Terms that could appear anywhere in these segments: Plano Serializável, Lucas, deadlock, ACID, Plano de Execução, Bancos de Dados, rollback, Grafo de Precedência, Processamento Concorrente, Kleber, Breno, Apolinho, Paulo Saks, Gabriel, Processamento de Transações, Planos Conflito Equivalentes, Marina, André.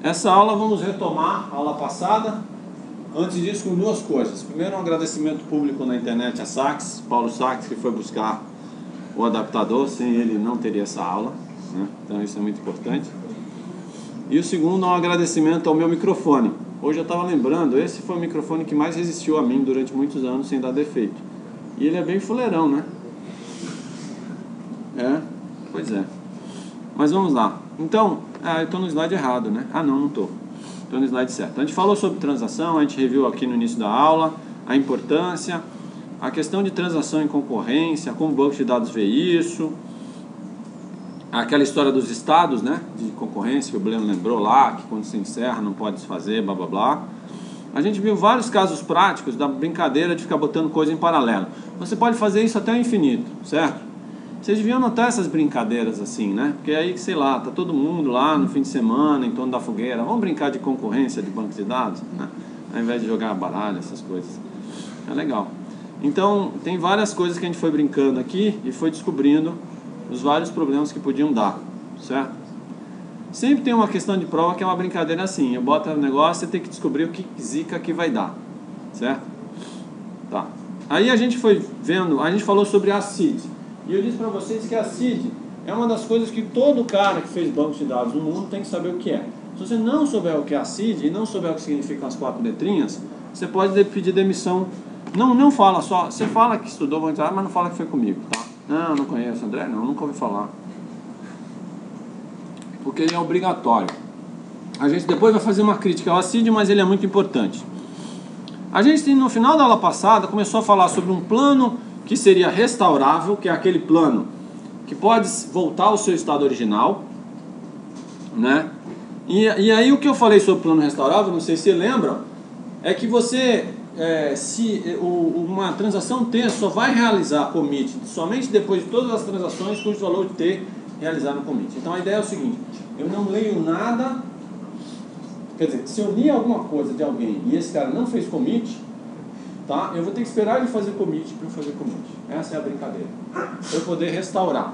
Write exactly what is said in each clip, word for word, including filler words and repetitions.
Essa aula vamos retomar a aula passada. Antes disso, com duas coisas. Primeiro, um agradecimento público na internet a Saks, Paulo Saks, que foi buscar o adaptador. Sem ele não teria essa aula, né? Então isso é muito importante. E o segundo, um agradecimento ao meu microfone. Hoje eu estava lembrando, esse foi o microfone que mais resistiu a mim durante muitos anos sem dar defeito. E ele é bem fuleirão, né? É, pois é. Mas vamos lá. Então, ah, eu estou no slide errado, né? Ah, não, não estou. Estou no slide certo. A gente falou sobre transação, a gente reviu aqui no início da aula a importância, a questão de transação em concorrência, como o banco de dados vê isso, aquela história dos estados, né, de concorrência que o Breno lembrou lá, que quando se encerra não pode desfazer, blá, blá, blá. A gente viu vários casos práticos da brincadeira de ficar botando coisa em paralelo. Você pode fazer isso até o infinito, certo? Vocês deviam notar essas brincadeiras assim, né? Porque aí, sei lá, tá todo mundo lá no fim de semana, em torno da fogueira. Vamos brincar de concorrência de bancos de dados, né? Ao invés de jogar baralho, essas coisas. É legal. Então, tem várias coisas que a gente foi brincando aqui e foi descobrindo os vários problemas que podiam dar, certo? Sempre tem uma questão de prova que é uma brincadeira assim. Eu boto o negócio e tem que descobrir o que zica que vai dar, certo? Tá. Aí a gente foi vendo, a gente falou sobre a C I D. E eu disse para vocês que a C I D é uma das coisas que todo cara que fez banco de dados no mundo tem que saber o que é. Se você não souber o que é a C I D e não souber o que significam as quatro letrinhas, você pode pedir demissão. Não, não fala só, você fala que estudou banco de dados, mas não fala que foi comigo, tá? Não, não conheço, André, não, nunca ouvi falar. Porque ele é obrigatório. A gente depois vai fazer uma crítica ao A C I D, mas ele é muito importante. A gente, no final da aula passada, começou a falar sobre um plano que seria restaurável, que é aquele plano que pode voltar ao seu estado original, né? E, e aí o que eu falei sobre o plano restaurável, não sei se você lembra, é que você, é, se o, uma transação T só vai realizar commit somente depois de todas as transações cujo valor de T realizar no commit. Então a ideia é o seguinte, eu não leio nada, quer dizer, se eu li alguma coisa de alguém e esse cara não fez commit, tá? Eu vou ter que esperar ele fazer commit para eu fazer commit. Essa é a brincadeira. Eu poder restaurar.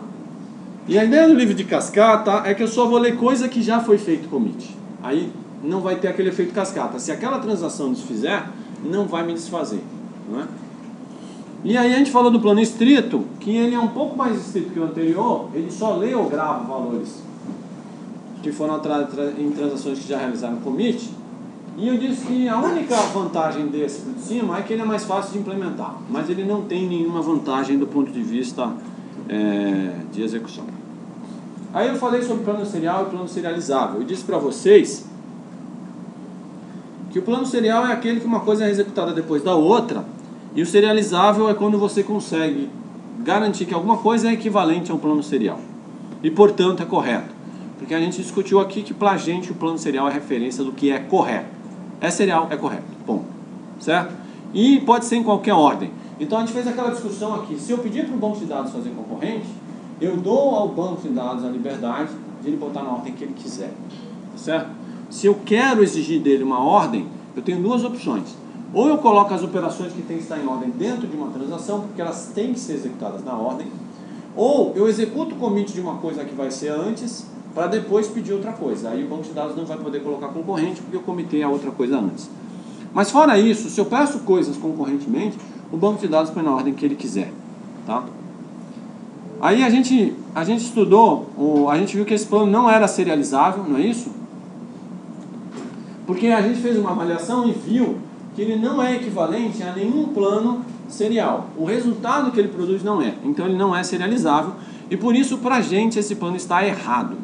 E a ideia do livro de cascata é que eu só vou ler coisa que já foi feito commit. Aí não vai ter aquele efeito cascata. Se aquela transação desfizer, não vai me desfazer, não é? E aí a gente falou do plano estrito, que ele é um pouco mais estrito que o anterior. Ele só lê ou grava valores que foram em transações que já realizaram commit. E eu disse que a única vantagem desse de cima é que ele é mais fácil de implementar, mas ele não tem nenhuma vantagem do ponto de vista é, de execução. Aí eu falei sobre plano serial e plano serializável. Eu disse para vocês que o plano serial é aquele que uma coisa é executada depois da outra, e o serializável é quando você consegue garantir que alguma coisa é equivalente a um plano serial e, portanto, é correto. Porque a gente discutiu aqui que, para a gente, o plano serial é referência do que é correto. É serial, é correto, ponto, certo? E pode ser em qualquer ordem. Então a gente fez aquela discussão aqui. Se eu pedir para o banco de dados fazer concorrente, eu dou ao banco de dados a liberdade de ele botar na ordem que ele quiser, certo? Se eu quero exigir dele uma ordem, eu tenho duas opções. Ou eu coloco as operações que têm que estar em ordem dentro de uma transação, porque elas têm que ser executadas na ordem, ou eu executo o commit de uma coisa que vai ser antes, para depois pedir outra coisa. Aí o banco de dados não vai poder colocar concorrente, porque eu comitei a outra coisa antes. Mas fora isso, se eu peço coisas concorrentemente, o banco de dados põe na ordem que ele quiser, tá? Aí a gente, a gente estudou, a gente viu que esse plano não era serializável, não é isso? Porque a gente fez uma avaliação e viu que ele não é equivalente a nenhum plano serial. O resultado que ele produz não é. Então ele não é serializável. E por isso, pra gente, esse plano está errado.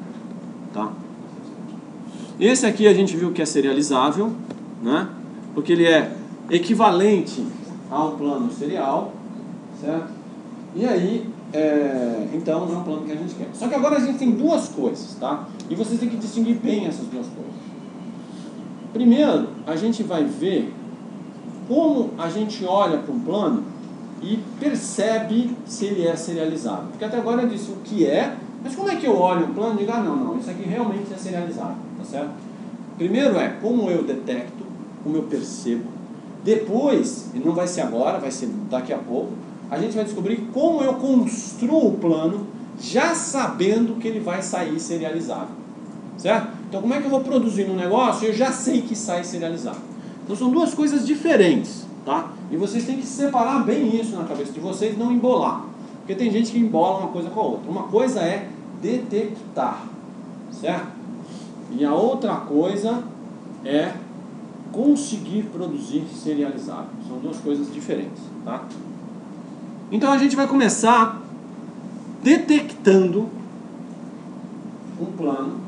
Tá? Esse aqui a gente viu que é serializável, né? Porque ele é equivalente a um plano serial, certo? E aí, é... então não é um plano que a gente quer. Só que agora a gente tem duas coisas, tá? E vocês têm que distinguir bem essas duas coisas. Primeiro, a gente vai ver como a gente olha para um plano e percebe se ele é serializável. Porque até agora eu disse o que é. Mas como é que eu olho o plano e digo, ah, não, não, isso aqui realmente é serializável, tá certo? Primeiro é como eu detecto, como eu percebo. Depois, e não vai ser agora, vai ser daqui a pouco, a gente vai descobrir como eu construo o plano já sabendo que ele vai sair serializável, certo? Então, como é que eu vou produzir um negócio? Eu já sei que sai serializado. Então, são duas coisas diferentes, tá? E vocês têm que separar bem isso na cabeça de vocês, não embolar. Porque tem gente que embola uma coisa com a outra. Uma coisa é detectar, certo? E a outra coisa é conseguir produzir serializado. São duas coisas diferentes, tá? Então, a gente vai começar detectando um plano,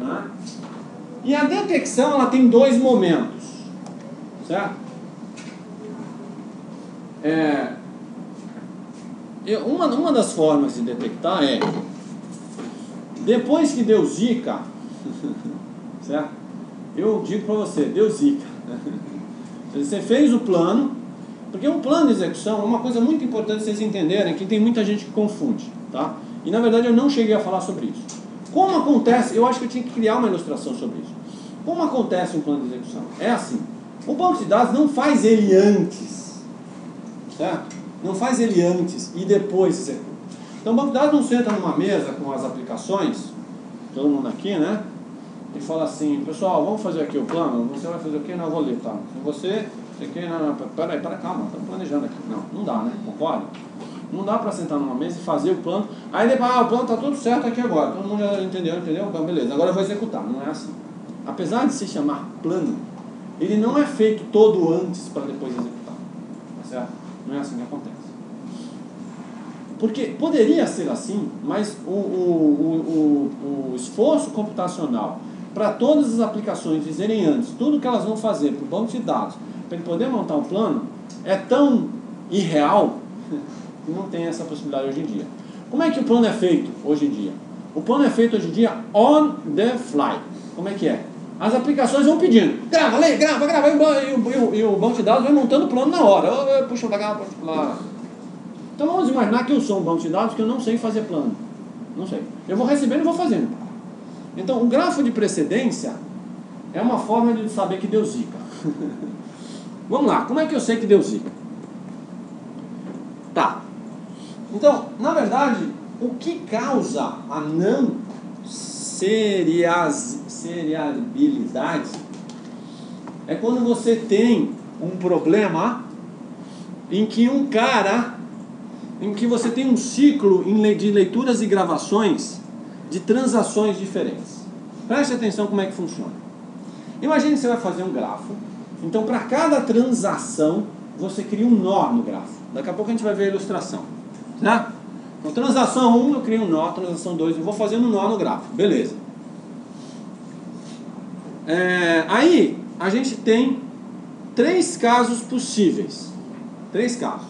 né? E a detecção, ela tem dois momentos, certo? É, eu, uma, uma das formas de detectar é depois que deu zica, certo? Eu digo para você, deu zica. Você fez o plano, porque um plano de execução é uma coisa muito importante vocês entenderem, que tem muita gente que confunde, tá? E na verdade eu não cheguei a falar sobre isso. Como acontece, eu acho que eu tinha que criar uma ilustração sobre isso. Como acontece um plano de execução? É assim, o banco de dados não faz ele antes, certo? Não faz ele antes e depois executa. Então o banco de dados não senta numa mesa com as aplicações, todo mundo aqui, né? E fala assim, pessoal, vamos fazer aqui o plano? Você vai fazer o quê? Não, eu vou ler, tá? Se você, você quer, não, não, peraí, para, calma, estamos planejando aqui. Não, não dá, né? Concorda? Não dá para sentar numa mesa e fazer o plano. Aí depois, ah, o plano está tudo certo aqui agora. Todo mundo já entendeu, entendeu? Beleza, agora eu vou executar. Não é assim. Apesar de se chamar plano, ele não é feito todo antes para depois executar. Tá certo? Não é assim que acontece. Porque poderia ser assim, mas o, o, o, o esforço computacional para todas as aplicações dizerem antes tudo que elas vão fazer para o banco de dados, para ele poder montar um plano, é tão irreal. Não tem essa possibilidade hoje em dia. Como é que o plano é feito hoje em dia? O plano é feito hoje em dia on the fly. Como é que é? As aplicações vão pedindo. Grava, lê, grava, grava. E o, e o, e o banco de dados vai montando o plano na hora. Puxa pra cá, puxa pra lá. Então vamos imaginar que eu sou um banco de dados que eu não sei fazer plano. Não sei. Eu vou recebendo e vou fazendo. Então o grafo de precedência é uma forma de saber que deu zica. Vamos lá. Como é que eu sei que deu zica? Tá. Então, na verdade, o que causa a não seriabilidade é quando você tem um problema em que um cara, em que você tem um ciclo de leituras e gravações de transações diferentes. Preste atenção como é que funciona. Imagine que você vai fazer um grafo. Então, para cada transação, você cria um nó no grafo. Daqui a pouco a gente vai ver a ilustração. Né? Então, transação um eu crio um nó, transação dois eu vou fazendo um nó no gráfico, beleza. É, aí a gente tem três casos possíveis, três casos.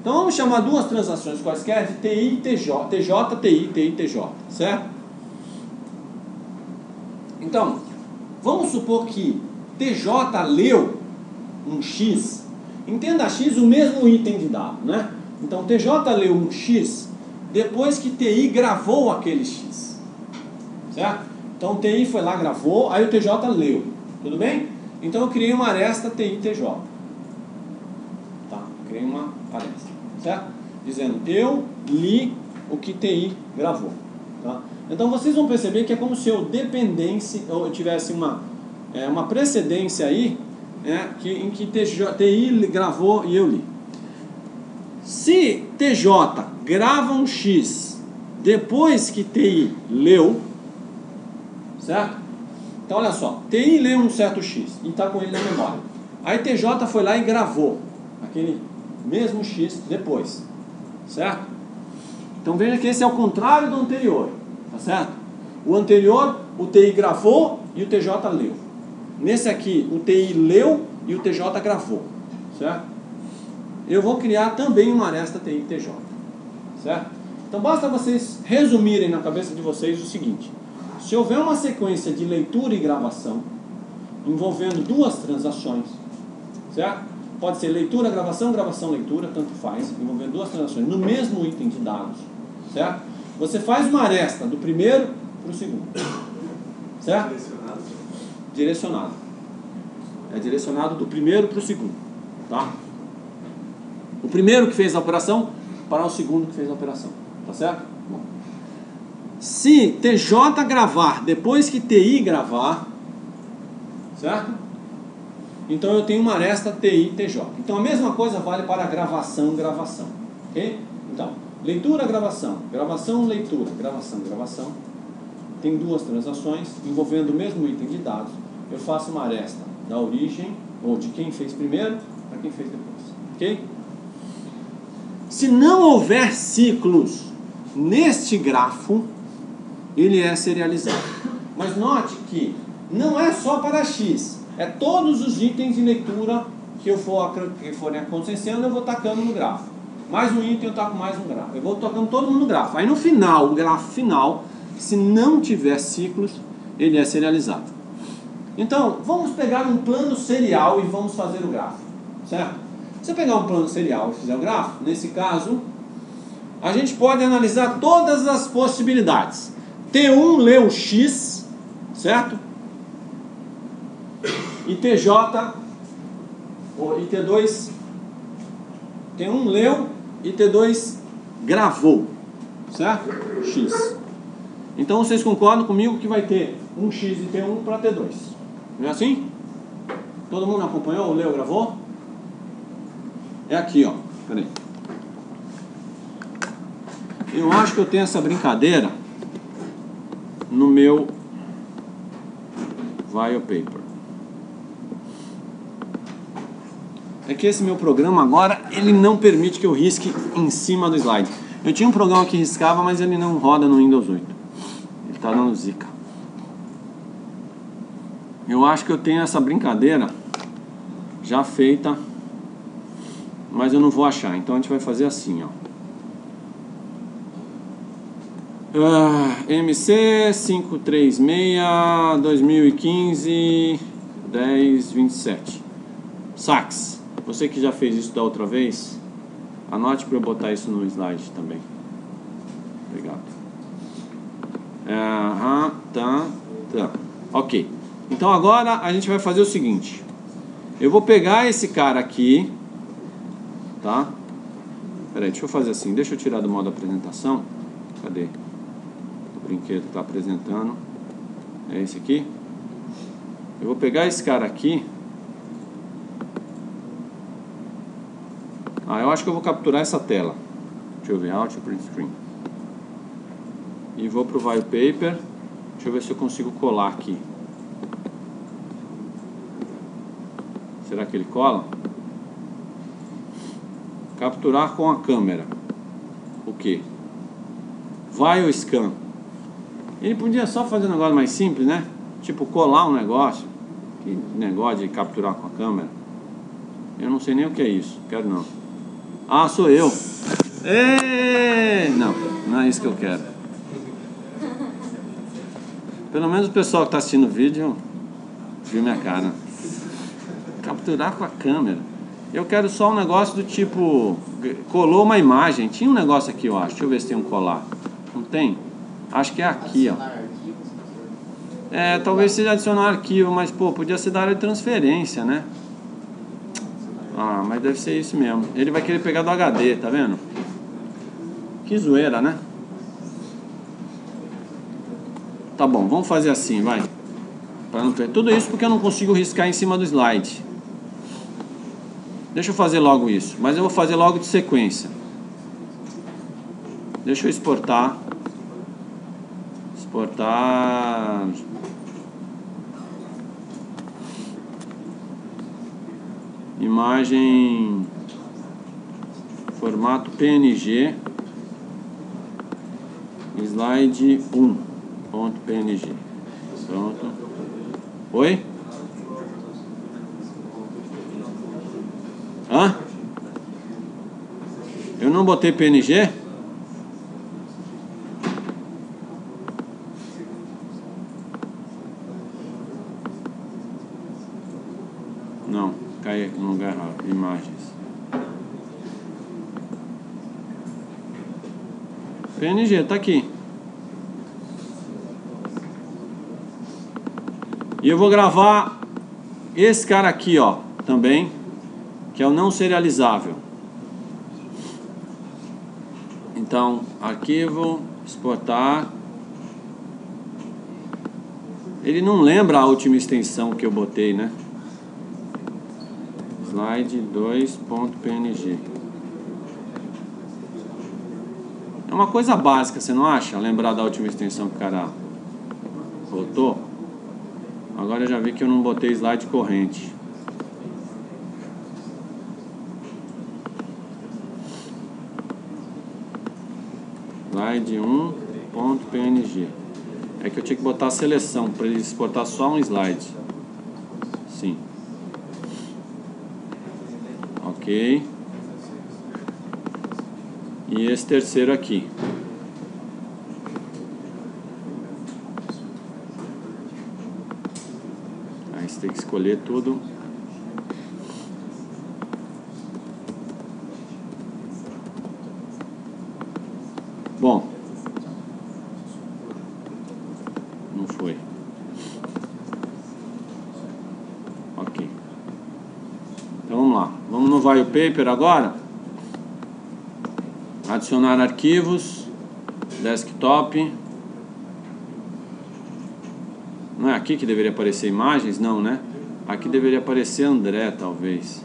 Então vamos chamar duas transações quaisquer de T I e T J, T J, T I, T I, T J, certo? Então vamos supor que T J leu um X, entenda X o mesmo item de dado, né? Então, T J leu um X depois que T I gravou aquele X, certo? Então, T I foi lá, gravou, aí o T J leu, tudo bem? Então, eu criei uma aresta T I T J. Tá, criei uma aresta, certo? Dizendo, eu li o que T I gravou, tá? Então, vocês vão perceber que é como se eu dependesse, ou eu tivesse uma, é, uma precedência aí, é, que, em que T J, T I gravou e eu li. Se T J grava um X depois que T I leu, certo? Então, olha só, T I leu um certo X e está com ele na memória. Aí T J foi lá e gravou aquele mesmo X depois, certo? Então, veja que esse é o contrário do anterior, tá certo? O anterior, o T I gravou e o T J leu. Nesse aqui, o T I leu e o T J gravou, certo? Eu vou criar também uma aresta T I T J, certo? Então basta vocês resumirem na cabeça de vocês o seguinte: se houver uma sequência de leitura e gravação envolvendo duas transações, certo? Pode ser leitura, gravação, gravação, leitura, tanto faz, envolvendo duas transações no mesmo item de dados, certo? Você faz uma aresta do primeiro para o segundo, certo? Direcionado. Direcionado. É direcionado do primeiro para o segundo, tá? O primeiro que fez a operação para o segundo que fez a operação, tá certo? Bom. se T J gravar depois que T I gravar, certo? Então eu tenho uma aresta T I, T J. Então a mesma coisa vale para gravação, gravação. Ok? Então, leitura, gravação, gravação, leitura, gravação, gravação. Tem duas transações envolvendo o mesmo item de dados. Eu faço uma aresta da origem, ou de quem fez primeiro, para quem fez depois. Ok? Se não houver ciclos neste grafo, ele é serializável. Mas note que não é só para X, é todos os itens de leitura que eu for, que forem acontecendo, eu vou tacando no grafo. Mais um item, eu taco mais um grafo. Eu vou tacando todo mundo no grafo. Aí no final, o grafo final, se não tiver ciclos, ele é serializado. Então, vamos pegar um plano serial e vamos fazer o grafo, certo? Se você pegar um plano serial e fizer o grafo, nesse caso, a gente pode analisar todas as possibilidades. T um lê o X, certo? E T J, ou T dois, T um leu e T dois gravou, certo? X. Então vocês concordam comigo que vai ter um X de T um para T dois. Não é assim? Todo mundo acompanhou? Leu, gravou? É aqui, ó. Peraí. Eu acho que eu tenho essa brincadeira no meu Vile Paper. É que esse meu programa agora, ele não permite que eu risque em cima do slide. Eu tinha um programa que riscava, mas ele não roda no Windows oito. Tá dando zica. Eu acho que eu tenho essa brincadeira já feita, mas eu não vou achar. Então a gente vai fazer assim, ó. Uh, M C cinco três seis dois mil e quinze dez vinte e sete. Saks, você que já fez isso da outra vez, anote para eu botar isso no slide também. Obrigado. Aham, tá, tá. Ok. Então agora a gente vai fazer o seguinte. Eu vou pegar esse cara aqui, tá? Peraí, deixa eu fazer assim. Deixa eu tirar do modo apresentação. Cadê? O brinquedo tá apresentando. É esse aqui. Eu vou pegar esse cara aqui. Ah, eu acho que eu vou capturar essa tela. Deixa eu ver. Alt Print Screen. E vou pro Vile Paper. Deixa eu ver se eu consigo colar aqui. Será que ele cola? Capturar com a câmera. O que? Vile Scan. Ele podia só fazer um negócio mais simples, né? Tipo colar um negócio. Que negócio de capturar com a câmera? Eu não sei nem o que é isso. Quero não. Ah, sou eu. Ei! Não, não é isso que eu quero. Pelo menos o pessoal que está assistindo o vídeo viu minha cara. Capturar com a câmera. Eu quero só um negócio do tipo... Colou uma imagem. Tinha um negócio aqui, eu acho. Deixa eu ver se tem um colar. Não tem? Acho que é aqui, ó. É, talvez seja adicionar arquivo, mas, pô, podia ser da área de transferência, né? Ah, mas deve ser isso mesmo. Ele vai querer pegar do H D, tá vendo? Que zoeira, né? Tá bom, vamos fazer assim, vai. Para não perder tudo isso, porque eu não consigo riscar em cima do slide. Deixa eu fazer logo isso, mas eu vou fazer logo de sequência. Deixa eu exportar. Exportar. Imagem. Formato P N G. Slide um. Ponto P N G. Pronto. Oi? Hã? Eu não botei P N G? Não, caiu aqui no lugar errado. Imagens. P N G, tá aqui. E eu vou gravar esse cara aqui, ó, também, que é o não serializável. Então, arquivo, exportar, Ele não lembra a última extensão que eu botei, né? slide dois ponto P N G. É uma coisa básica, você não acha? Lembrar da última extensão que o cara botou. Agora eu já vi que eu não botei slide corrente. slide um ponto P N G. É que eu tinha que botar a seleção para ele exportar só um slide. Sim. Ok. E esse terceiro aqui. Aí você tem que escolher tudo. Bom. Não foi. Ok. Então vamos lá. Vamos no ViewPaper agora. Adicionar arquivos, desktop. Não é aqui que deveria aparecer imagens? Não, né? Aqui deveria aparecer André, talvez.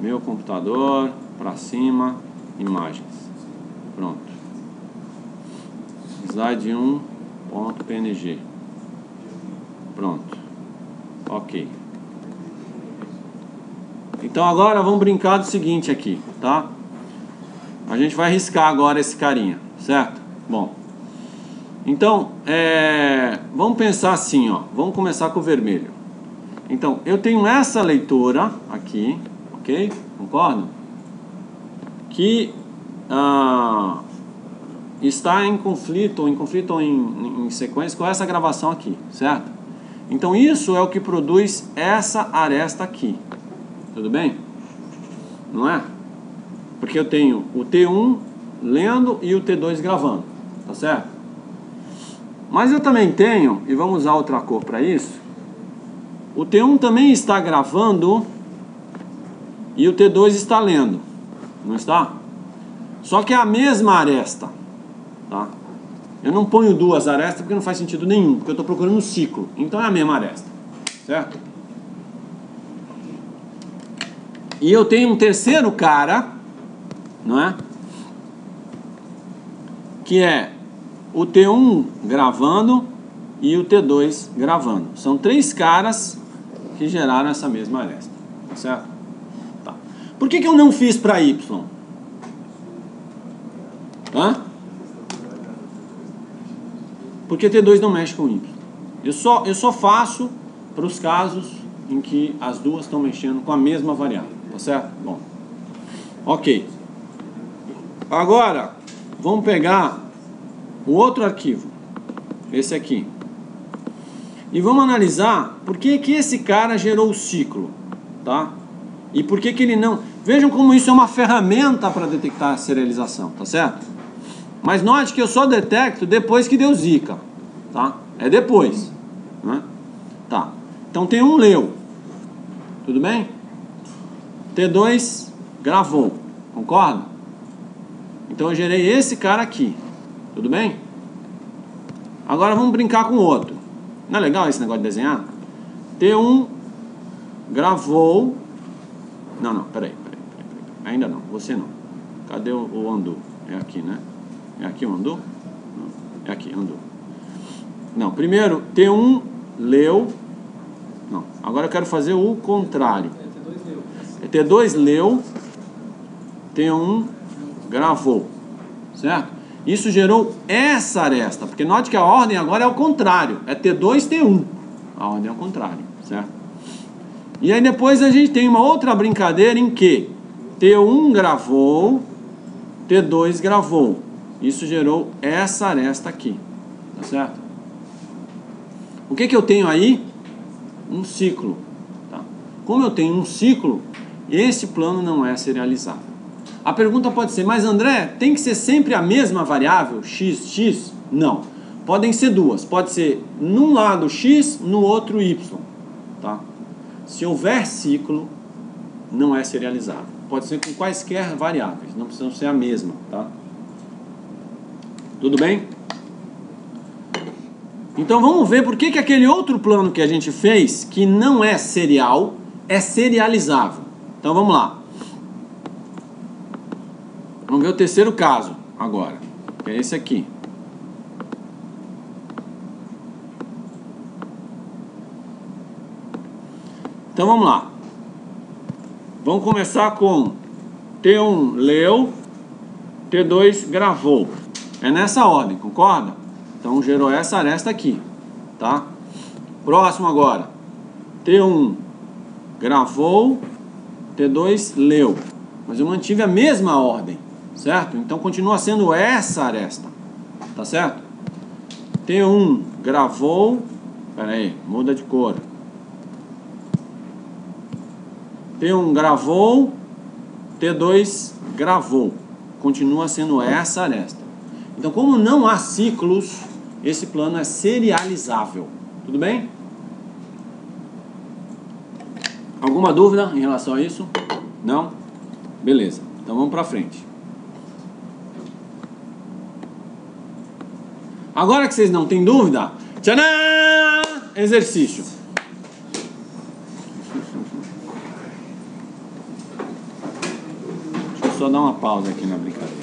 Meu computador, para cima, imagens. Pronto. slide um ponto P N G. Pronto. Ok. Então agora vamos brincar do seguinte aqui, tá? A gente vai riscar agora esse carinha, certo? Bom, então, é, vamos pensar assim, ó. Vamos começar com o vermelho. Então, eu tenho essa leitura aqui, ok? Concordam? Que ah, está em conflito, ou em conflito ou em, em sequência com essa gravação aqui, certo? Então, isso é o que produz essa aresta aqui, tudo bem? Não é? Porque eu tenho o T um lendo e o T dois gravando, tá certo? Mas eu também tenho, e vamos usar outra cor para isso, o T um também está gravando e o T dois está lendo, não está? Só que é a mesma aresta, tá? Eu não ponho duas arestas porque não faz sentido nenhum, porque eu estou procurando um ciclo, então é a mesma aresta, certo? E eu tenho um terceiro cara, não é? Que é o T um gravando e o T dois gravando. São três caras que geraram essa mesma aresta, tá certo? Tá. Por que que eu não fiz para Y? Hã? Porque T dois não mexe com Y. Eu só, eu só faço para os casos em que as duas estão mexendo com a mesma variável, tá certo? Bom, ok. Agora, vamos pegar o outro arquivo, esse aqui, e vamos analisar por que que esse cara gerou o ciclo, tá? E por que que ele não... Vejam como isso é uma ferramenta para detectar a serialização, tá certo? Mas note que eu só detecto depois que deu zica, tá? É depois, né? Tá. Então tem um leu, tudo bem? T dois gravou, concorda? Então eu gerei esse cara aqui, tudo bem? Agora vamos brincar com outro. Não é legal esse negócio de desenhar? T um gravou... Não, não, peraí, peraí, peraí, peraí. Ainda não, você não. Cadê o, o undo? É aqui, né? É aqui o undo? Não. É aqui, undo. Não, primeiro T um leu... Não, agora eu quero fazer o contrário. É T dois leu. T um gravou, certo? Isso gerou essa aresta, porque note que a ordem agora é o contrário, é T dois, T um, a ordem é o contrário, certo? E aí depois a gente tem uma outra brincadeira em que T um gravou, T dois gravou, isso gerou essa aresta aqui, tá certo? O que que eu tenho aí? Um ciclo, tá? Como eu tenho um ciclo, esse plano não é serializável. A pergunta pode ser, mas André, tem que ser sempre a mesma variável, x, x? Não. Podem ser duas. Pode ser num lado x, no outro y. Tá? Se houver ciclo, não é serializável. Pode ser com quaisquer variáveis, não precisam ser a mesma. Tá? Tudo bem? Então vamos ver por que, que aquele outro plano que a gente fez, que não é serial, é serializável. Então vamos lá. Vamos ver o terceiro caso agora, que é esse aqui. Então vamos lá. Vamos começar com T um leu, T dois gravou. É nessa ordem, concorda? Então gerou essa aresta aqui, tá? Próximo agora. T um gravou, T dois leu. Mas eu mantive a mesma ordem, certo? Então continua sendo essa aresta, tá certo? T um gravou, pera aí, muda de cor. T um gravou, T dois gravou. Continua sendo essa aresta. Então, como não há ciclos, esse plano é serializável. Tudo bem? Alguma dúvida em relação a isso? Não? Beleza. Então, vamos para frente. Agora que vocês não têm dúvida... Tcharam! Exercício. Só dar uma pausa aqui na brincadeira.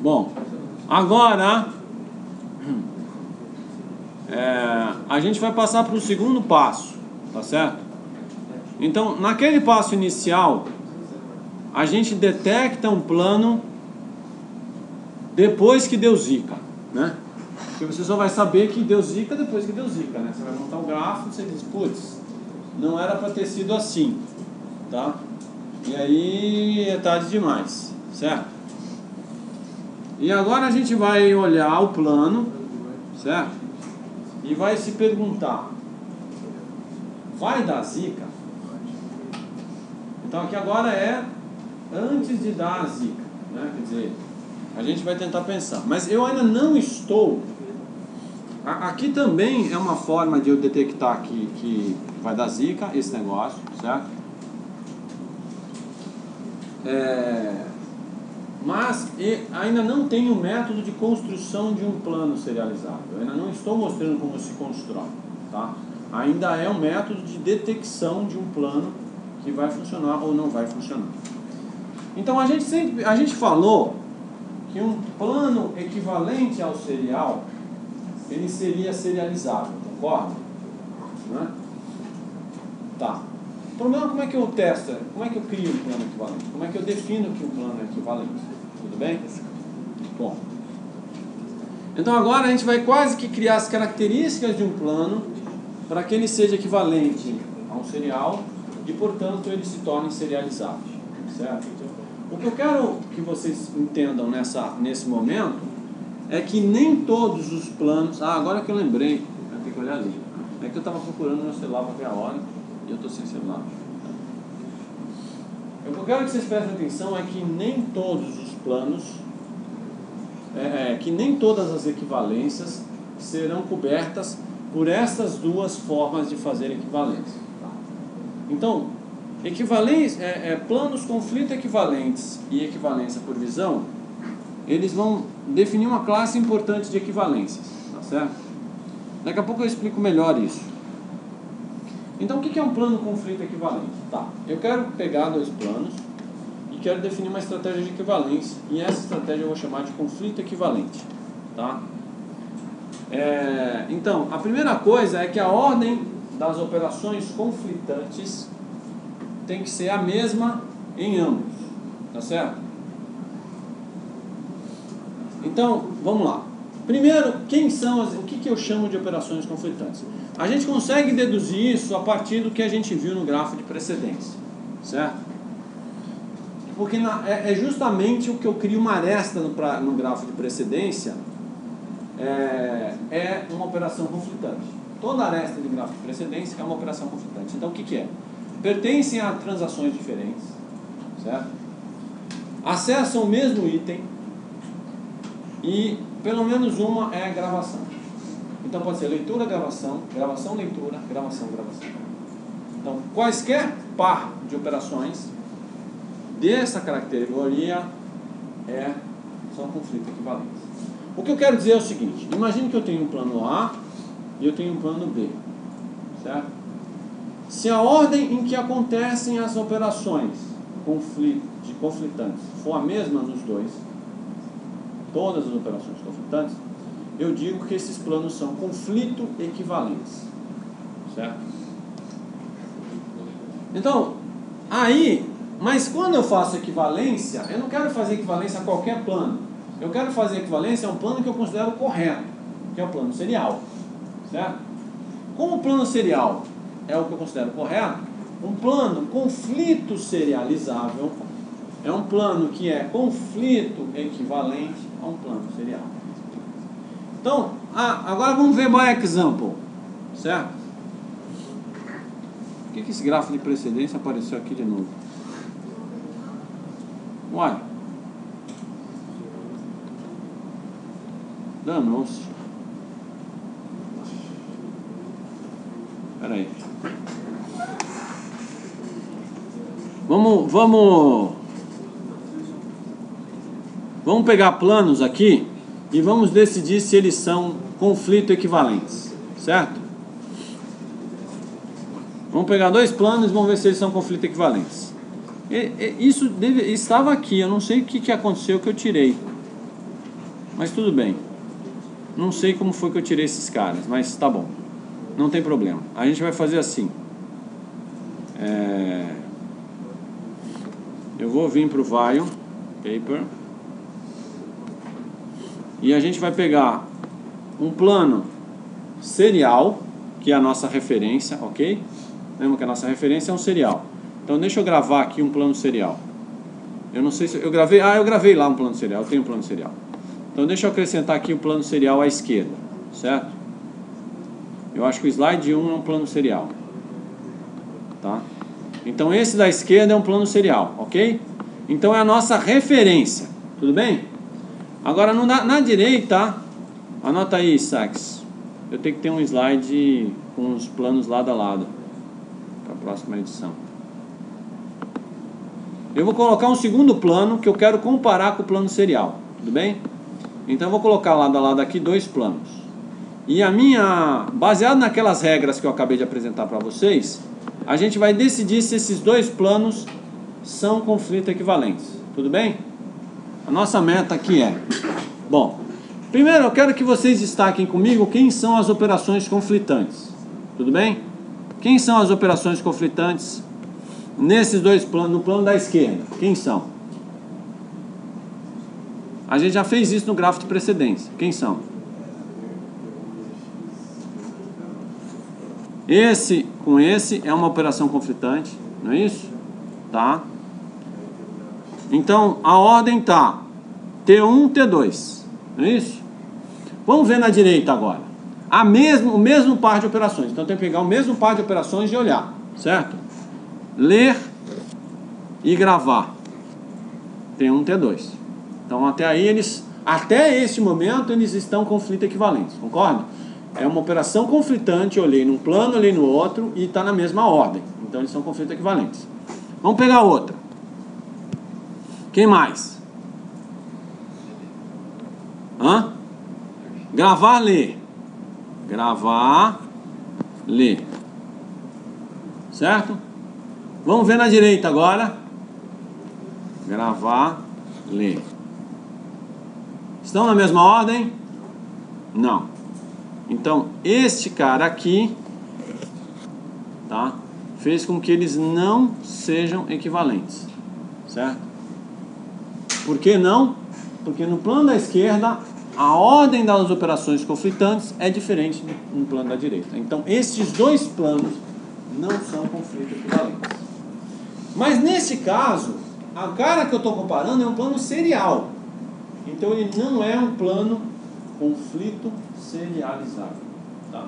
Bom, agora é, a gente vai passar para o segundo passo, tá certo? Então, naquele passo inicial, a gente detecta um plano depois que deu zica, né? Porque você só vai saber que deu zica depois que deu zica, né? Você vai montar o gráfico e você diz, putz, não era para ter sido assim, tá? E aí é tarde demais, certo? E agora a gente vai olhar o plano, certo? E vai se perguntar, vai dar zica? Então aqui agora é antes de dar a zica, né? Quer dizer, a gente vai tentar pensar. Mas eu ainda não estou... Aqui também é uma forma de eu detectar que, que vai dar zica esse negócio, certo? É, mas e ainda não tenho o método de construção de um plano serializável. Eu ainda não estou mostrando como se constrói, tá? Ainda é um método de detecção de um plano que vai funcionar ou não vai funcionar. Então a gente, sempre, a gente falou que um plano equivalente ao serial... ele seria serializável, concorda? Né? Tá. O problema é como é que eu testo, como é que eu crio um plano equivalente, como é que eu defino que um plano é equivalente, tudo bem? Bom, então agora a gente vai quase que criar as características de um plano para que ele seja equivalente a um serial e, portanto, ele se torne serializável, certo? O que eu quero que vocês entendam nessa, nesse momento é que nem todos os planos... Ah, agora que eu lembrei, eu tenho que olhar ali. É que eu estava procurando meu celular para ver a hora e eu estou sem celular. O que eu quero que vocês prestem atenção é que nem todos os planos, é, é, que nem todas as equivalências serão cobertas por essas duas formas de fazer equivalência. Então, equivalência, é, é, planos conflito equivalentes e equivalência por visão, eles vão definir uma classe importante de equivalências, tá certo? Daqui a pouco eu explico melhor isso. Então, o que é um plano conflito equivalente? Tá, eu quero pegar dois planos e quero definir uma estratégia de equivalência, e essa estratégia eu vou chamar de conflito equivalente, tá? É, então, a primeira coisa é que a ordem das operações conflitantes tem que ser a mesma em ambos, tá certo? Então, vamos lá. Primeiro, quem são as, o que, que eu chamo de operações conflitantes? A gente consegue deduzir isso a partir do que a gente viu no grafo de precedência, certo? Porque na, é, é justamente o que eu crio uma aresta no, pra, no grafo de precedência, é, é uma operação conflitante. Toda aresta de grafo de precedência é uma operação conflitante. Então, o que, que é? Pertencem a transações diferentes, certo? Acessam o mesmo item, e pelo menos uma é gravação. Então pode ser leitura, gravação, gravação, leitura, gravação, gravação. Então quaisquer par de operações dessa categoria é, são conflitos equivalentes. O que eu quero dizer é o seguinte: imagine que eu tenho um plano A e eu tenho um plano B, certo? Se a ordem em que acontecem as operações de conflitantes for a mesma nos dois, todas as operações conflitantes, eu digo que esses planos são conflito equivalentes, certo? Então, aí, mas quando eu faço equivalência, eu não quero fazer equivalência a qualquer plano. Eu quero fazer equivalência a um plano que eu considero correto, que é o plano serial, certo? Como o plano serial é o que eu considero correto, um plano conflito serializável é um plano que é conflito equivalente a um plano serial. Então, ah, agora vamos ver by example, certo? Por que, que esse grafo de precedência apareceu aqui de novo? Uai, danou-se. Espera aí. Vamos, vamos, vamos pegar planos aqui e vamos decidir se eles são conflito equivalentes, certo? Vamos pegar dois planos e vamos ver se eles são conflito equivalentes. Isso deve, estava aqui, eu não sei o que, que aconteceu que eu tirei, mas tudo bem. Não sei como foi que eu tirei esses caras, mas tá bom, não tem problema. A gente vai fazer assim. É... Eu vou vir para o Vile Paper e a gente vai pegar um plano serial, que é a nossa referência, ok? Lembra que a nossa referência é um serial. Então deixa eu gravar aqui um plano serial. Eu não sei se eu gravei, ah, eu gravei lá um plano serial, eu tenho um plano serial. Então deixa eu acrescentar aqui o plano serial à esquerda, certo? Eu acho que o slide um é um plano serial, tá? Então esse da esquerda é um plano serial, ok? Então é a nossa referência, tudo bem? Agora no, na, na direita, anota aí, Saks, eu tenho que ter um slide com os planos lado a lado para a próxima edição. Eu vou colocar um segundo plano que eu quero comparar com o plano serial, tudo bem? Então eu vou colocar lado a lado aqui dois planos. E a minha, baseado naquelas regras que eu acabei de apresentar para vocês, a gente vai decidir se esses dois planos são conflito equivalentes, tudo bem? A nossa meta aqui é... Bom, primeiro eu quero que vocês destaquem comigo quem são as operações conflitantes, tudo bem? Quem são as operações conflitantes... Nesses dois planos, no plano da esquerda, quem são? A gente já fez isso no grafo de precedência. Quem são? Esse com esse é uma operação conflitante, não é isso? Tá? Então a ordem tá T um, T dois, não é isso? Vamos ver na direita agora. A mesmo, o mesmo par de operações. Então tem que pegar o mesmo par de operações e olhar, certo? Ler e gravar T um, T dois. Então até aí eles, até este momento eles estão conflito equivalentes, concorda? É uma operação conflitante, olhei num plano, olhei no outro e está na mesma ordem. Então eles são conflito equivalentes. Vamos pegar outra. Quem mais? Hã? Gravar, ler. Gravar, ler. Certo? Vamos ver na direita agora. Gravar, ler. Estão na mesma ordem? Não. Então, este cara aqui, tá? Fez com que eles não sejam equivalentes, certo? Por que não? Porque no plano da esquerda, a ordem das operações conflitantes é diferente do plano da direita. Então, estes dois planos não são conflitos equivalentes. Mas nesse caso, a cara que eu estou comparando é um plano serial. Então ele não é um plano conflito serializável, tá?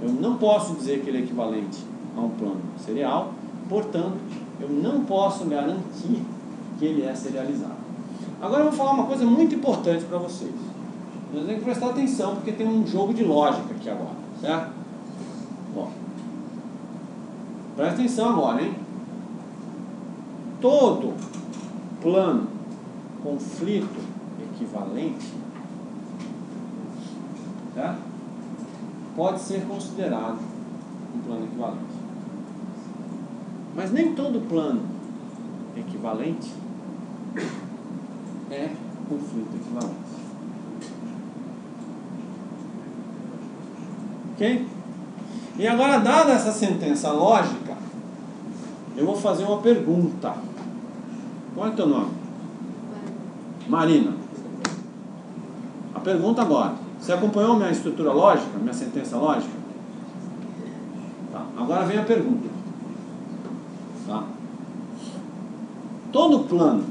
Eu não posso dizer que ele é equivalente a um plano serial. Portanto, eu não posso garantir que ele é serializável. Agora eu vou falar uma coisa muito importante para vocês. Vocês têm que prestar atenção porque tem um jogo de lógica aqui agora, certo? Bom, presta atenção agora, hein? Todo plano conflito equivalente, tá? Pode ser considerado um plano equivalente. Mas nem todo plano equivalente é conflito equivalente. Ok? E agora, dada essa sentença lógica, eu vou fazer uma pergunta. Qual é o teu nome? Marina. A pergunta agora. Você acompanhou minha estrutura lógica? Minha sentença lógica? Tá. Agora vem a pergunta. Tá. Todo plano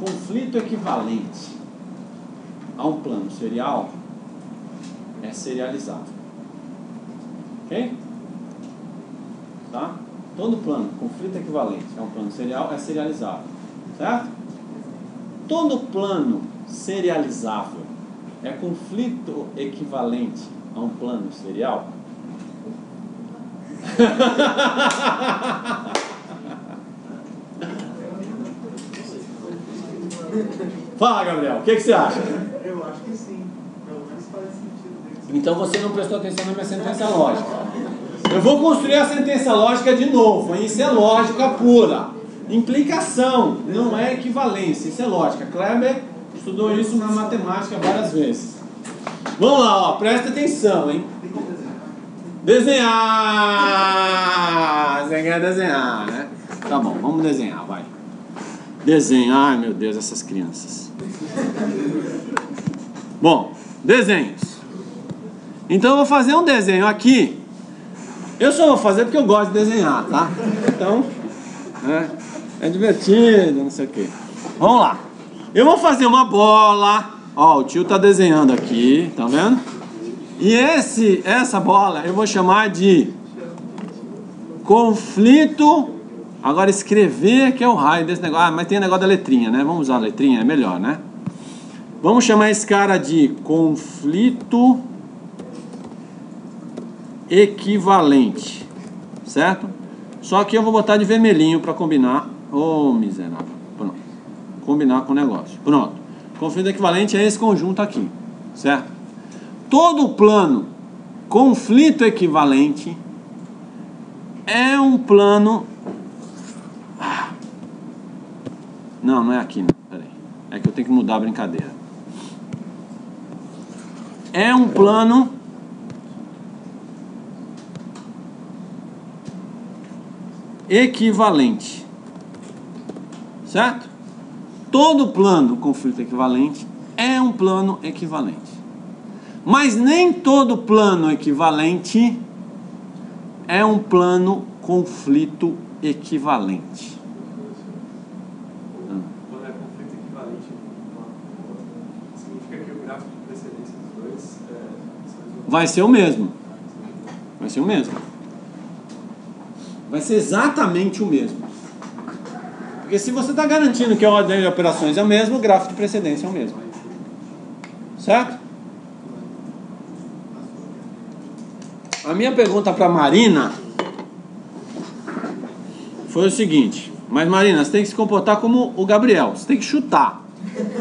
conflito equivalente a um plano serial é serializável. Ok? Tá? Todo plano conflito equivalente a um plano serial é serializável. Certo? Todo plano serializável é conflito equivalente a um plano serial? Fala, Gabriel, o que, que você acha? Eu acho que sim. Pelo menos faz sentido. Então você não prestou atenção na minha sentença lógica. Eu vou construir a sentença lógica de novo. Isso é lógica pura. Implicação, não é equivalência. Isso é lógica. Kleber estudou isso na matemática várias vezes. Vamos lá, ó. Presta atenção, hein? Desenhar! Você quer desenhar, né? Tá bom, vamos desenhar, vai. Desenhar, ai meu Deus, essas crianças. Bom, desenhos. Então eu vou fazer um desenho aqui. Eu só vou fazer porque eu gosto de desenhar, tá? Então, né, é divertido, não sei o quê. Vamos lá. Eu vou fazer uma bola. Ó, o tio tá desenhando aqui, tá vendo? E esse, essa bola eu vou chamar de conflito. Agora escrever que é o raio desse negócio. Ah, mas tem o negócio da letrinha, né? Vamos usar a letrinha, é melhor, né? Vamos chamar esse cara de conflito equivalente, certo? Só que eu vou botar de vermelhinho para combinar. Oh, miserável. Pronto. Combinar com o negócio. Pronto. Conflito equivalente é esse conjunto aqui, certo? Todo plano conflito equivalente é um plano... Ah. Não, não é aqui, não. Peraí. É que eu tenho que mudar a brincadeira. É um plano... equivalente, certo? Todo plano conflito equivalente é um plano equivalente, mas nem todo plano equivalente é um plano conflito equivalente. Quando é conflito equivalente, significa que o grafo de precedência dos dois vai ser o mesmo, vai ser o mesmo. Vai ser exatamente o mesmo. Porque se você está garantindo que a ordem de operações é o mesmo, o grafo de precedência é o mesmo. Certo? A minha pergunta para a Marina foi o seguinte. Mas, Marina, você tem que se comportar como o Gabriel. Você tem que chutar.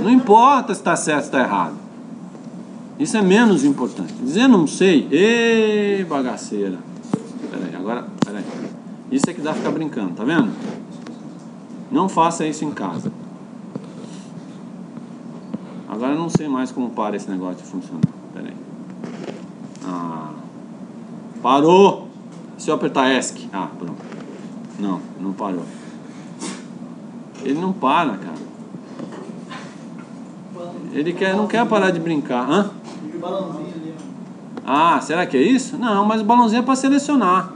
Não importa se está certo ou está errado. Isso é menos importante. Dizer não sei... Ê, bagaceira. Peraí, agora... Peraí. Isso é que dá ficar brincando, tá vendo? Não faça isso em casa. Agora eu não sei mais como para esse negócio de funcionar. Pera aí. Ah, parou! Se eu apertar ESC. Ah, pronto. Não, não parou. Ele não para, cara. Ele quer, não quer parar de brincar. Hã? Ah, será que é isso? Não, mas o balãozinho é para selecionar.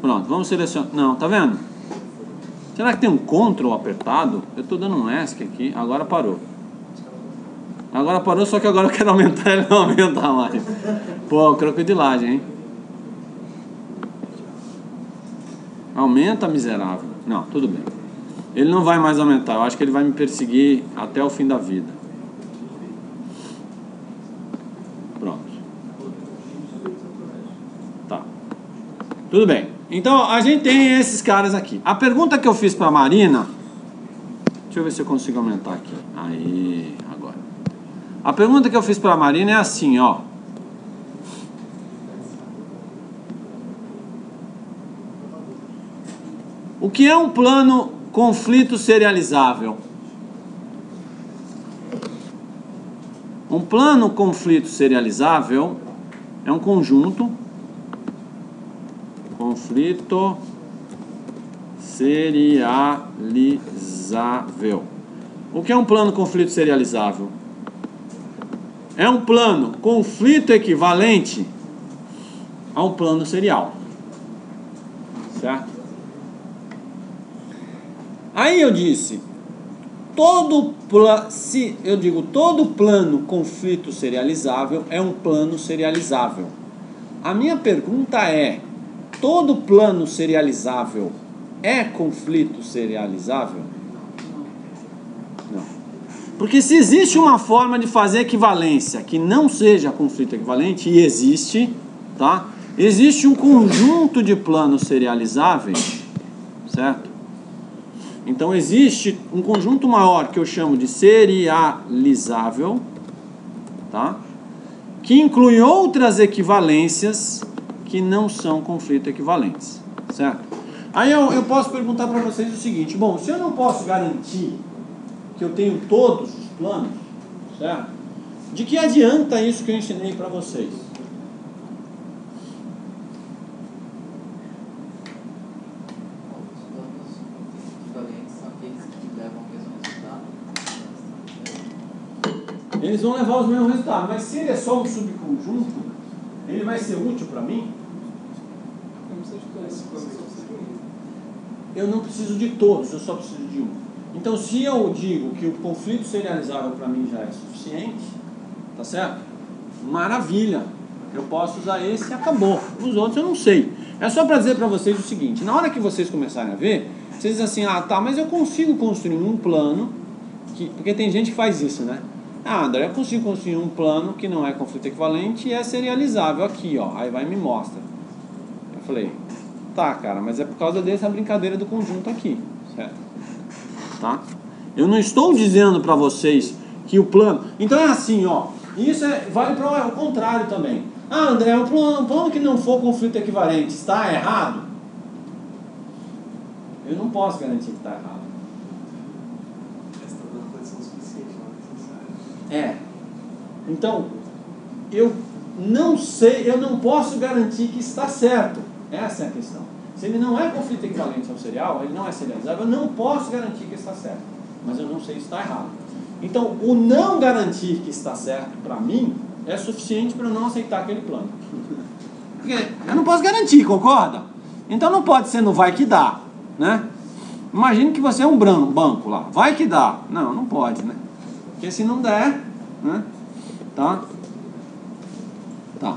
Pronto, vamos selecionar. Não, tá vendo? Será que tem um control apertado? Eu tô dando um ESC aqui, agora parou. Agora parou, só que agora eu quero aumentar, ele não aumenta mais. Pô, crocodilagem, hein? Aumenta, miserável. Não, tudo bem. Ele não vai mais aumentar, eu acho que ele vai me perseguir até o fim da vida. Pronto. Tá. Tudo bem. Então, a gente tem esses caras aqui. A pergunta que eu fiz para a Marina... Deixa eu ver se eu consigo aumentar aqui. Aí, agora. A pergunta que eu fiz para a Marina é assim, ó. O que é um plano conflito serializável? Um plano conflito serializável é um conjunto... Conflito serializável. O que é um plano conflito serializável? É um plano conflito equivalente a um plano serial. Certo? Aí eu disse, todo pla- se eu digo todo plano conflito serializável é um plano serializável. A minha pergunta é: todo plano serializável é conflito serializável? Não. Porque se existe uma forma de fazer equivalência que não seja conflito equivalente, e existe, tá? Existe um conjunto de planos serializáveis, certo? Então existe um conjunto maior que eu chamo de serializável, tá? Que inclui outras equivalências que não são conflito equivalentes, certo? Aí eu, eu posso perguntar para vocês o seguinte: bom, se eu não posso garantir que eu tenho todos os planos, certo? De que adianta isso que eu ensinei para vocês? Eles vão levar os mesmos resultados, mas se ele é só um subconjunto, ele vai ser útil para mim? Eu não preciso de todos, eu só preciso de um. Então, se eu digo que o conflito serializável para mim já é suficiente, tá certo? Maravilha! Eu posso usar esse e acabou. Os outros eu não sei. É só para dizer para vocês o seguinte: na hora que vocês começarem a ver, vocês dizem assim, ah, tá, mas eu consigo construir um plano que... Porque tem gente que faz isso, né? Ah, André, eu consigo construir um plano que não é conflito equivalente e é serializável aqui, ó. Aí vai e me mostra. Eu falei, tá, cara, mas é por causa dessa brincadeira do conjunto aqui, certo? Tá? Eu não estou dizendo para vocês que o plano... Então é assim, ó. Isso é, vale para o contrário também. Ah, André, um plano, um plano que não for conflito equivalente está errado? Eu não posso garantir que está errado. É. Então, eu não sei, eu não posso garantir que está certo. Essa é a questão. Se ele não é conflito equivalente ao serial, ele não é serializável, eu não posso garantir que está certo. Mas eu não sei se está errado. Então, o não garantir que está certo, para mim, é suficiente para eu não aceitar aquele plano. Porque eu não posso garantir, concorda? Então, não pode ser no vai que dá, né? Imagina que você é um banco lá. Vai que dá. Não, não pode, né? Porque se não der, né? Tá? Tá.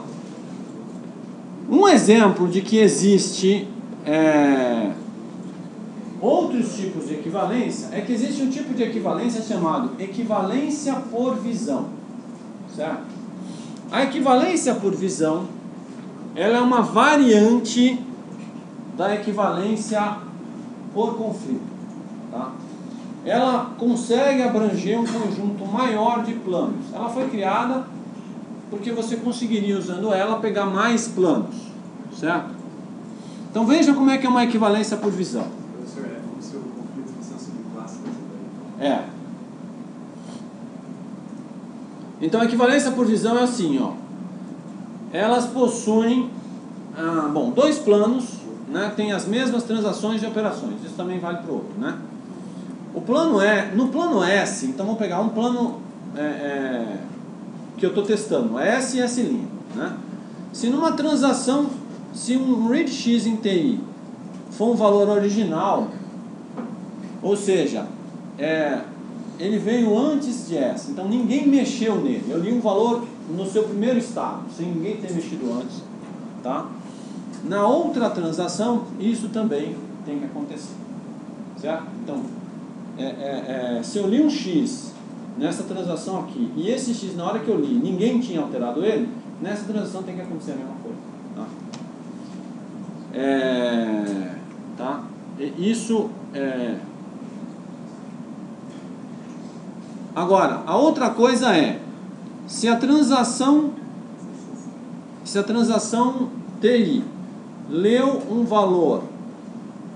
Um exemplo de que existe é, outros tipos de equivalência é que existe um tipo de equivalência chamado equivalência por visão, certo? A equivalência por visão, ela é uma variante da equivalência por conflito, tá? Ela consegue abranger um conjunto maior de planos. Ela foi criada porque você conseguiria, usando ela, pegar mais planos, certo? Então veja como é que é uma equivalência por visão. Professor, é como se o conflito fosse uma subclasse dessa daí. É. Então a equivalência por visão é assim, ó. Elas possuem, ah, bom, dois planos, né? Tem as mesmas transações e operações. Isso também vale para o outro, né? O plano é, no plano S, então vou pegar um plano é, é, que eu estou testando, S e S', né? Se numa transação, se um read X em T I for um valor original, ou seja, é, ele veio antes de S, então ninguém mexeu nele, eu li um valor no seu primeiro estado, sem ninguém ter mexido antes, tá? Na outra transação, isso também tem que acontecer, certo? Então... É, é, é, se eu li um X nessa transação aqui, e esse X na hora que eu li, ninguém tinha alterado ele, nessa transação tem que acontecer a mesma coisa, tá? É, tá? Isso é... Agora, a outra coisa é, se a transação, se a transação T I leu um valor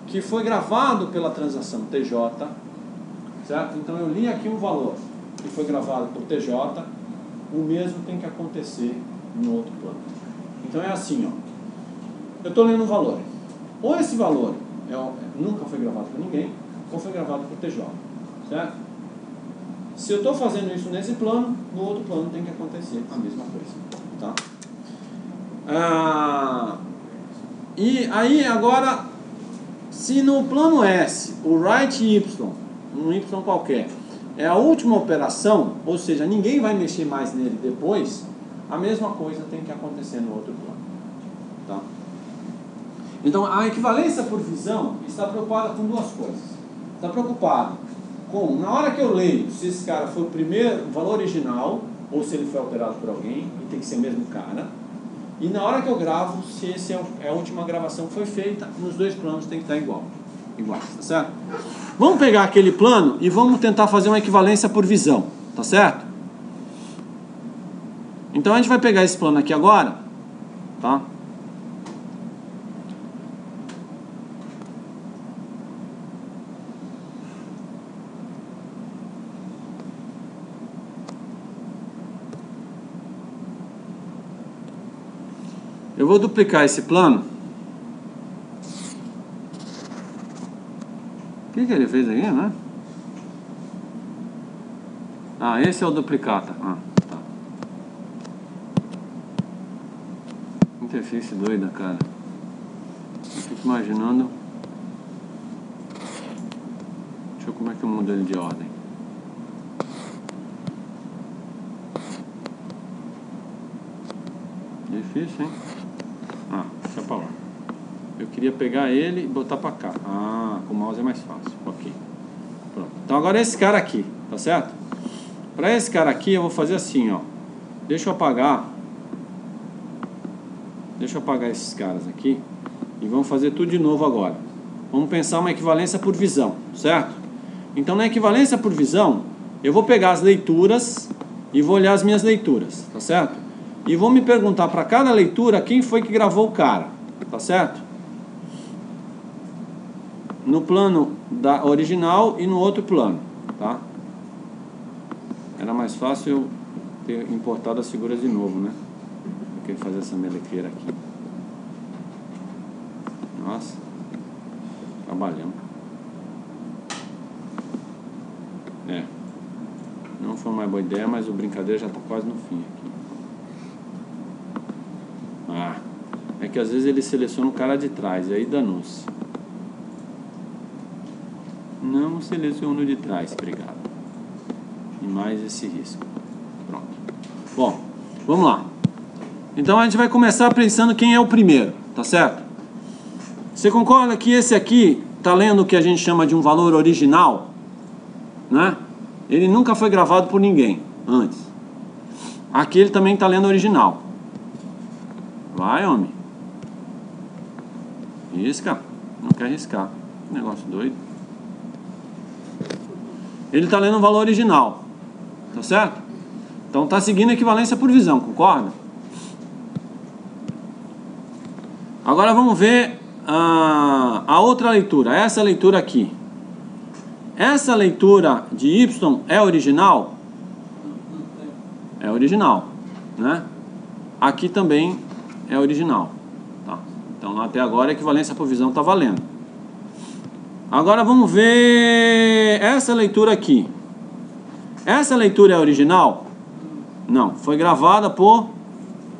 que foi gravado pela transação T J, certo? Então eu li aqui um valor que foi gravado por T J, o mesmo tem que acontecer em outro plano. Então é assim, ó. Eu estou lendo um valor. Ou esse valor é, nunca foi gravado por ninguém, ou foi gravado por T J, certo? Se eu estou fazendo isso nesse plano, no outro plano tem que acontecer a mesma coisa, tá? Ah, e aí agora, se no plano S, o write Y, um Y qualquer, é a última operação, ou seja, ninguém vai mexer mais nele depois, a mesma coisa tem que acontecer no outro plano, tá? Então, a equivalência por visão está preocupada com duas coisas. Está preocupada com, na hora que eu leio, se esse cara foi o primeiro, o valor original, ou se ele foi alterado por alguém, e tem que ser o mesmo cara. E na hora que eu gravo, se esse é a última gravação que foi feita, nos dois planos tem que estar igual. Igual, tá certo? Vamos pegar aquele plano e vamos tentar fazer uma equivalência por visão, tá certo? Então, a gente vai pegar esse plano aqui agora, tá? Eu vou duplicar esse plano. O que, que ele fez aí, né? Ah, esse é o duplicata. Ah, tá. Interface doida, cara. Eu fico imaginando. Deixa eu ver como é que eu mudo ele de ordem. Difícil, hein? Pra lá. Eu queria pegar ele e botar pra cá. Ah, com o mouse é mais fácil. Ok. Pronto. Então agora esse cara aqui, tá certo? Pra esse cara aqui eu vou fazer assim, ó. Deixa eu apagar. Deixa eu apagar esses caras aqui. E vamos fazer tudo de novo agora. Vamos pensar uma equivalência por visão, certo? Então na equivalência por visão, eu vou pegar as leituras e vou olhar as minhas leituras, tá certo? E vou me perguntar pra cada leitura quem foi que gravou o cara. Tá certo? No plano da original e no outro plano, tá? Era mais fácil eu ter importado as figuras de novo, né? Do que fazer essa melequeira aqui. Nossa, trabalhando. É, não foi uma boa ideia, mas o brincadeira já tá quase no fim aqui. Ah, é que às vezes ele seleciona o cara de trás, e aí danou-se. Não seleciono de trás, obrigado. E mais esse risco. Pronto. Bom, vamos lá. Então a gente vai começar pensando quem é o primeiro, tá certo? Você concorda que esse aqui tá lendo o que a gente chama de um valor original, né? Ele nunca foi gravado por ninguém antes. Aqui ele também tá lendo original. Vai, homem. Risca. Não quer riscar. Negócio doido. Ele está lendo o valor original. Tá certo? Então está seguindo a equivalência por visão, concorda? Agora vamos ver a, a outra leitura. Essa leitura aqui. Essa leitura de Y é original? É original, né? Aqui também é original, tá? Então até agora a equivalência por visão está valendo. Agora vamos ver essa leitura aqui. Essa leitura é original? Não, foi gravada por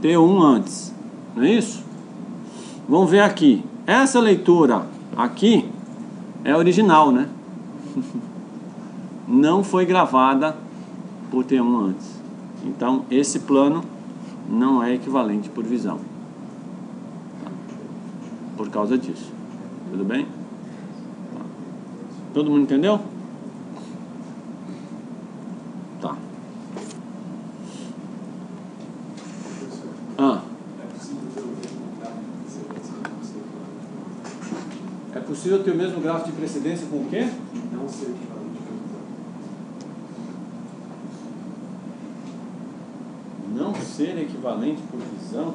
T um antes, não é isso? Vamos ver aqui. Essa leitura aqui é original, né? Não foi gravada por T um antes. Então esse plano não é equivalente por visão, por causa disso. Tudo bem? Todo mundo entendeu? Tá. Ah. possível ter o mesmo grafo de precedência com o quê? Não ser equivalente. Não ser equivalente por visão?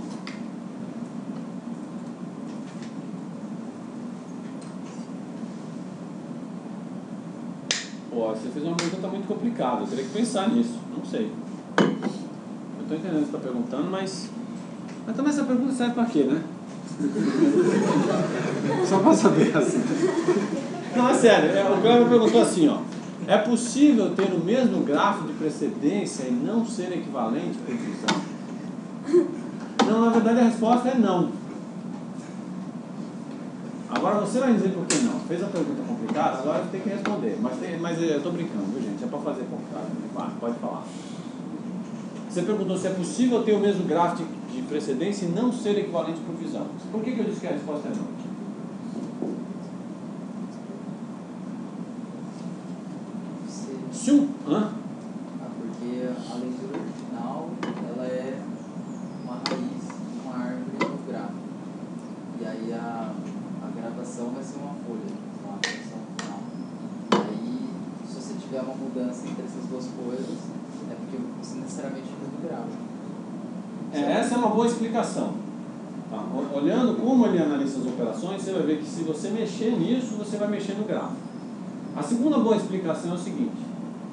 Pô, você fez uma pergunta muito complicada, eu teria que pensar nisso, não sei. Eu estou entendendo o que você está perguntando, mas... mas também essa pergunta serve para quê, né? Só para saber assim. Não, é sério, o Kleber perguntou assim, ó: é possível ter o mesmo grafo de precedência e não ser equivalente por visão? Não, na verdade a resposta é não. Agora você vai dizer por que não. Fez a pergunta complicada, agora tem que responder. Mas, tem, mas eu tô brincando, viu, gente? É para fazer complicado. Né? Pode falar. Você perguntou se é possível ter o mesmo gráfico de precedência e não ser equivalente por visão. Por que que eu disse que a resposta é não? Se um... hã? Ah, porque a leitura original, ela é uma raiz, uma árvore e um grafo. E aí a, a gravação vai ser uma folha, uma gravação final. E aí, se você tiver uma mudança entre essas duas coisas, é porque você necessariamente muda o grafo. É, essa é uma boa explicação. Tá? Olhando como ele analisa as operações, você vai ver que se você mexer nisso, você vai mexer no grafo. A segunda boa explicação é o seguinte: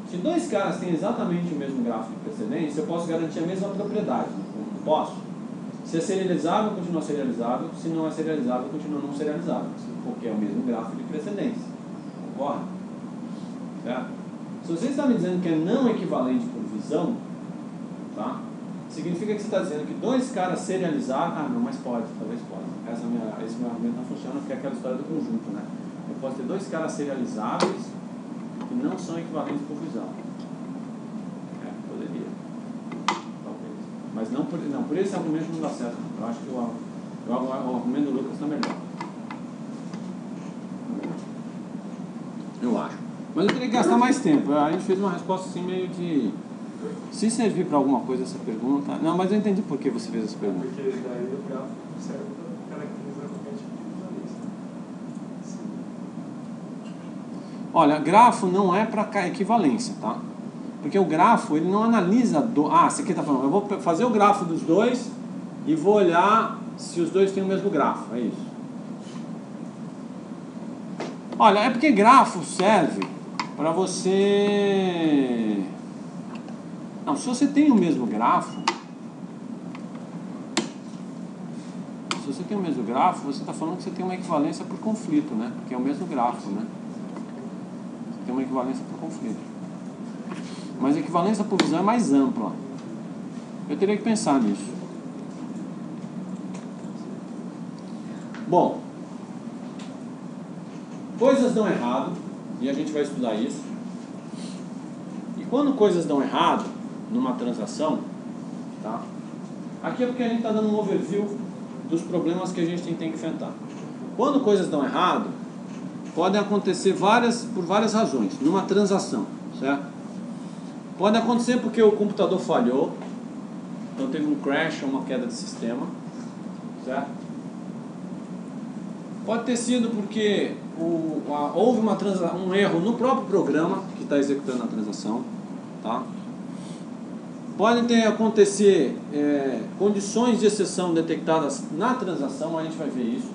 se dois caras têm exatamente o mesmo gráfico de precedência, eu posso garantir a mesma propriedade. Não posso? Se é serializável, continua serializável. Se não é serializável, continua não serializável. Porque é o mesmo gráfico de precedência. Concorda? Certo? Se você está me dizendo que é não equivalente por visão, tá? Significa que você está dizendo que dois caras serializaram... Ah, não, mas pode, talvez pode. Essa minha, esse meu argumento não funciona porque é aquela história do conjunto, né? Eu posso ter dois caras serializáveis que não são equivalentes por visão. É, poderia. Talvez. Mas não por, não, por esse argumento não dá certo. Eu acho que o, o, o argumento do Lucas está melhor. Eu acho. Mas eu teria que gastar mais tempo. A gente fez uma resposta assim meio de... Se servir para alguma coisa essa pergunta... Não, mas eu entendi por que você fez essa pergunta. Porque daí o gráfico serve para caracterizar qualquer tipo de equivalência. Olha, grafo não é para equivalência, tá? Porque o grafo, ele não analisa... Do... Ah, você aqui está falando, eu vou fazer o grafo dos dois e vou olhar se os dois têm o mesmo grafo, é isso. Olha, é porque grafo serve para você... Não, se você tem o mesmo grafo, se você tem o mesmo grafo, você está falando que você tem uma equivalência por conflito, né? Porque é o mesmo grafo, né? Você tem uma equivalência por conflito. Mas a equivalência por visão é mais ampla. Eu teria que pensar nisso. Bom, coisas dão errado, e a gente vai estudar isso. E quando coisas dão errado numa transação, tá? Aqui é porque a gente está dando um overview dos problemas que a gente tem que enfrentar. Quando coisas dão errado, podem acontecer várias, por várias razões numa transação, certo? Pode acontecer porque o computador falhou, então teve um crash ou uma queda de sistema, certo? Pode ter sido porque o, a, houve uma transa, um erro no próprio programa que está executando a transação, tá? Podem ter acontecer é, condições de exceção detectadas na transação, a gente vai ver isso.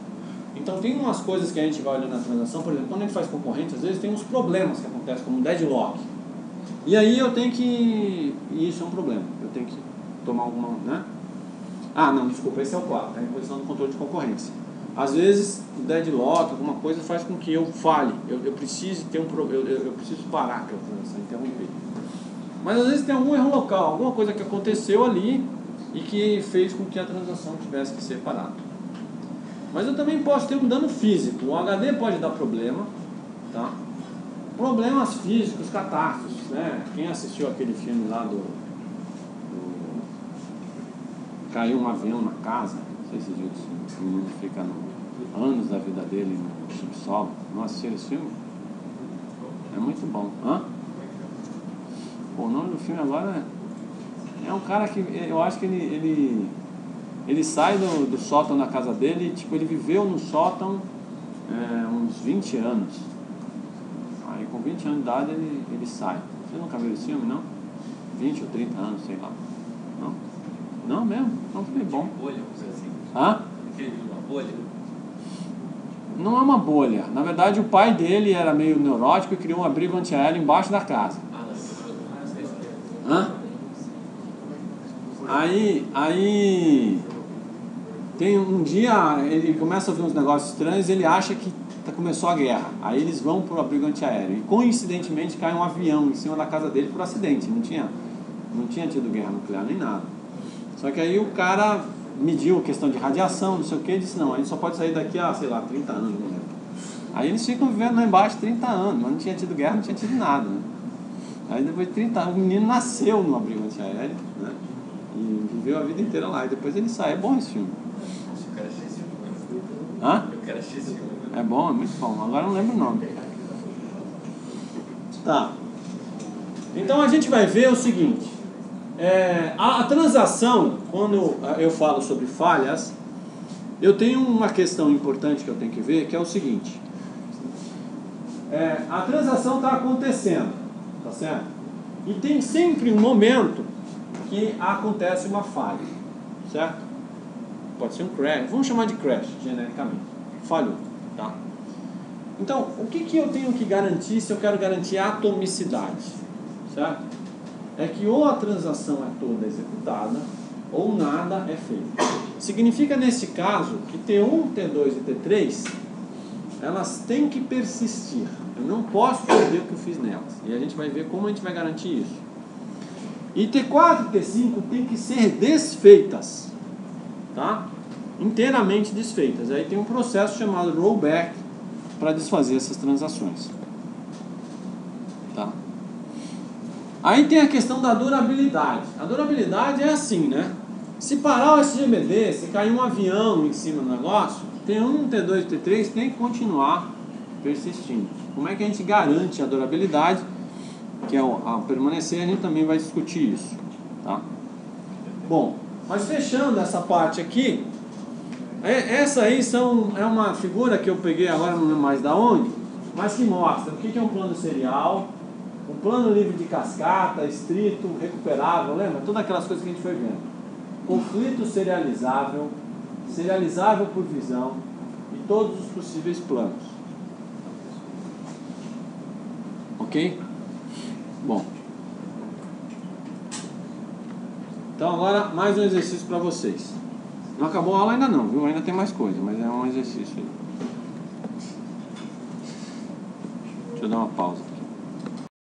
Então tem umas coisas que a gente vai olhar na transação, por exemplo, quando a gente faz concorrente, às vezes tem uns problemas que acontecem, como deadlock. E aí eu tenho que... E isso é um problema, eu tenho que tomar alguma... Né? Ah, não, desculpa, esse é o quatro, está em posição do controle de concorrência. Às vezes o deadlock, alguma coisa faz com que eu falhe, eu, eu preciso ter um pro... eu, eu, eu preciso parar aquela transação, interromper. Mas às vezes tem algum erro local, alguma coisa que aconteceu ali e que fez com que a transação tivesse que ser parada. Mas eu também posso ter um dano físico. O H D pode dar problema, tá? Problemas físicos, catástrofes, né? Quem assistiu aquele filme lá do... do... Caiu um avião na casa, não sei se o filme fica no... anos da vida dele no subsolo. Não assistiram esse filme? É muito bom. Hã? Pô, o nome do filme agora é, é um cara que eu acho que ele, ele, ele sai do, do sótão da casa dele, tipo, ele viveu no sótão é, uns vinte anos. Aí com vinte anos de idade ele, ele sai. Você nunca viu esse filme, não? vinte ou trinta anos, sei lá. Não? Não mesmo? Não foi bom. Bolha, assim. Hã? Uma bolha? Não é uma bolha. Na verdade, o pai dele era meio neurótico e criou um abrigo antiaéreo embaixo da casa. Hã? Aí, aí tem um dia ele começa a ver uns negócios estranhos, ele acha que tá, começou a guerra. Aí eles vão pro abrigo antiaéreo e coincidentemente cai um avião em cima da casa dele por acidente. Não tinha, não tinha tido guerra nuclear nem nada. Só que aí o cara mediu a questão de radiação, não sei o que, e disse, não, a gente só pode sair daqui a, sei lá, trinta anos, não lembro. Aí eles ficam vivendo lá embaixo trinta anos, mas não tinha tido guerra, não tinha tido nada, né? Aí depois de trinta anos, o menino nasceu no abrigo antiaéreo, né? E viveu a vida inteira lá, e depois ele sai. É bom esse filme. O cara achei esse filme. Hã? O cara achei esse filme. É bom, é muito bom. Agora eu não lembro o nome. Tá. Então a gente vai ver o seguinte. É, a, a transação, quando eu falo sobre falhas, eu tenho uma questão importante que eu tenho que ver, que é o seguinte. É, a transação está acontecendo, tá certo? E tem sempre um momento que acontece uma falha, certo? Pode ser um crash, vamos chamar de crash genericamente, falhou, tá? Então, o que que eu tenho que garantir se eu quero garantir a atomicidade, certo? É que ou a transação é toda executada ou nada é feito. Significa, nesse caso, que T um, T dois e T três, elas têm que persistir. Eu não posso perder o que eu fiz nelas. E a gente vai ver como a gente vai garantir isso. E T quatro e T cinco tem que ser desfeitas, tá? Inteiramente desfeitas. Aí tem um processo chamado rollback para desfazer essas transações, tá? Aí tem a questão da durabilidade. A durabilidade é assim, né? Se parar o S G B D, se cair um avião em cima do negócio, T um, T dois e T três tem que continuar persistindo. Como é que a gente garante a durabilidade? Que é o a permanecer, a gente também vai discutir isso, tá? Bom, mas fechando essa parte aqui, é, essa aí são, é uma figura que eu peguei agora, não lembro mais da onde, mas que mostra o que, que é um plano serial, um plano livre de cascata, estrito, recuperável, lembra? Todas aquelas coisas que a gente foi vendo. Conflito serializável, serializável por visão e todos os possíveis planos. Ok? Bom, então agora mais um exercício para vocês. Não acabou a aula ainda não, viu? Ainda tem mais coisa, mas é um exercício aí. Deixa eu dar uma pausa.